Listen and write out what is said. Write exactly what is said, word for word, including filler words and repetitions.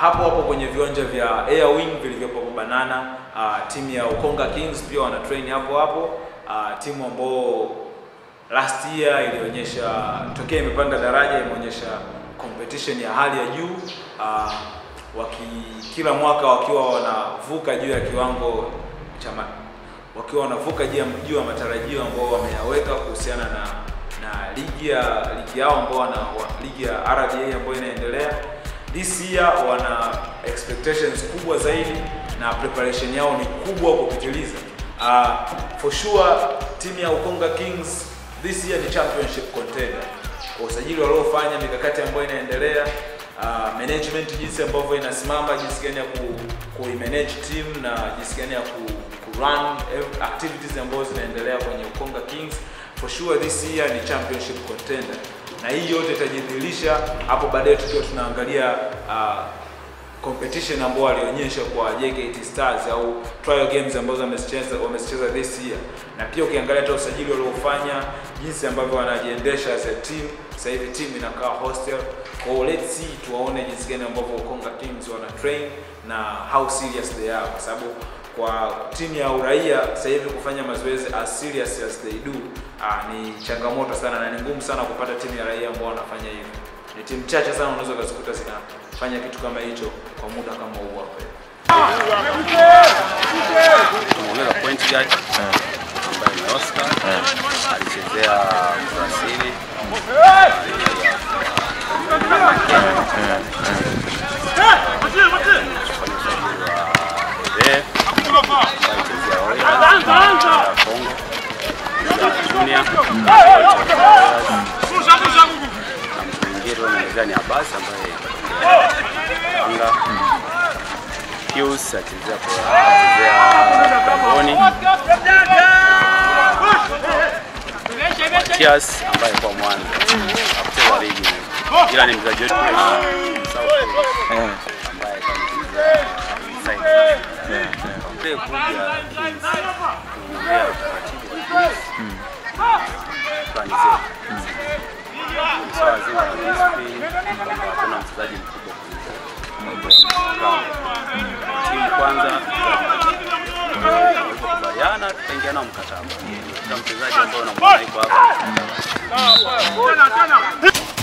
hapo hapo kwenye viwanja vya Air Wing vilivyopo kwa Banana. Uh, timu ya Ukonga Kings pia wana train hapo hapo. Uh, timu ambayo last year ilionyesha tokea imepanda daraja, imeonyesha competition ya hali ya juu. Uh, waki kila mwaka wakiwa wanavuka juu ya kiwango cha wakiwa wanavuka juu ya matarajio ambao wameyaweka kuhusiana na na ligi ya ligi yao ambao wana ligi ya R V A ambayo inaendelea. This year wana expectations kubwa zaidi na preparation yao ni kubwa kupitiliza. Uh, for sure timu ya Ukonga Kings this year ni championship contender. Kwa usajili waliofanya, mikakati ambayo inaendelea, uh, management jinsi ambavyo inasimama, jinsi gani ya ku-manage team na jinsi gani ya ku-run activities ambazo zinaendelea kwenye Ukonga Kings. For sure this year ni championship contender. Na hii yote itajidhihirisha hapo baadaye tukiwa tunaangalia uh, competition ambayo walionyesha kwa A K T Stars au trial games ambazo wamecheza wamecheza this year. Na pia ukiangalia hata usajili waliofanya, jinsi ambavyo wanajiendesha as a team, sasa hivi team inakaa hostel. Kwa let's see tuwaone jinsi gani ambavyo Ukonga Kings wana train na how serious they are, kwa sababu kwa timu ya uraia sasa hivi kufanya mazoezi as serious as they do uh, ni changamoto sana na ni ngumu sana kupata timu ya raia ambao wanafanya hivyo. Ni timu chache sana unaweza kuzikuta zinafanya kitu kama hicho kwa muda kama huu hapa. Tunaona point yake ambaye Oscar alichezea Brazil. Ndani ya basi ambaye anga kiusa tizia kwa Gaboni Matias ambaye kwa mwanzo hapo wa ligi ila ni mzaji wetu eh ambaye kwa kuja kuna mchezaji mkubwa kwa kwanza yana tutaingia na mkataba kama mchezaji ambao anamuona yuko hapa tena tena